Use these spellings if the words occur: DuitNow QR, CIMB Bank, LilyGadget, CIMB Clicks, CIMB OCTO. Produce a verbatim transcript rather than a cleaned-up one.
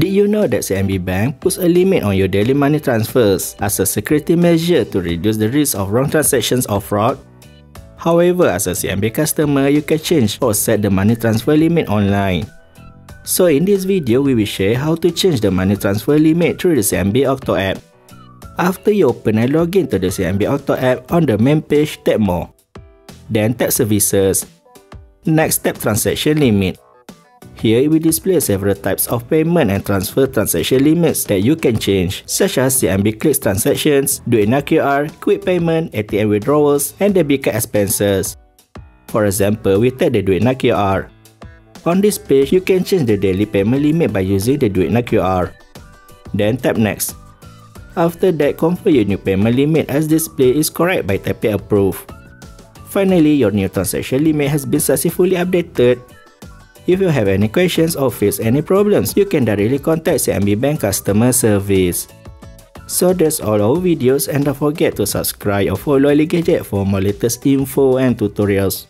Did you know that C I M B Bank puts a limit on your daily money transfers as a security measure to reduce the risk of wrong transactions or fraud? However, as a C I M B customer, you can change or set the money transfer limit online. So in this video, we will share how to change the money transfer limit through the C I M B OCTO app. After you open and log in to the C I M B OCTO app, on the main page, tap More. Then tap Services. Next, tap Transaction Limit. Here, it will display several types of payment and transfer transaction limits that you can change, such as C I M B Clicks transactions, DuitNow Q R, quick payment, A T M withdrawals, and debit card expenses. For example, we tap the DuitNow Q R. On this page, you can change the daily payment limit by using the DuitNow Q R. Then tap Next. After that, confirm your new payment limit as display is correct by tapping Approve. Finally, your new transaction limit has been successfully updated. If you have any questions or face any problems, you can directly contact C I M B Bank customer service. So that's all our videos, and don't forget to subscribe or follow LilyGadget for more latest info and tutorials.